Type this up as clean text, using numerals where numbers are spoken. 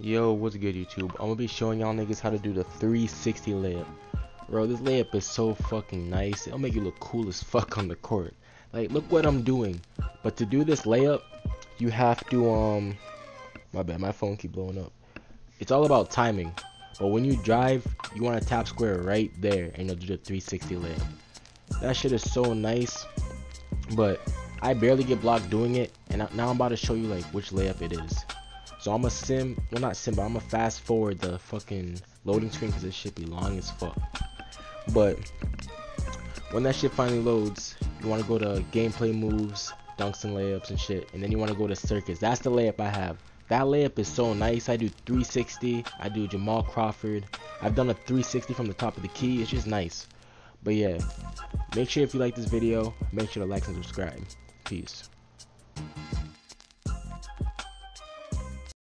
Yo, what's good YouTube? I'm gonna be showing y'all niggas how to do the 360 layup. Bro, this layup is so fucking nice. It'll make you look cool as fuck on the court. Like, look what I'm doing. But to do this layup, you have to, my bad, my phone keep blowing up. It's all about timing. But when you drive, you want to tap square right there, and you'll do the 360 layup. That shit is so nice. But I barely get blocked doing it, and now I'm about to show you, like, which layup it is. So I'm a I'm a fast forward the fucking loading screen because it should be long as fuck. But when that shit finally loads, you want to go to gameplay moves, dunks and layups and shit, and then you want to go to circuits. That's the layup I have. That layup is so nice. I do 360. I do Jamal Crawford. I've done a 360 from the top of the key. It's just nice. But yeah, make sure if you like this video, make sure to like and subscribe. Peace.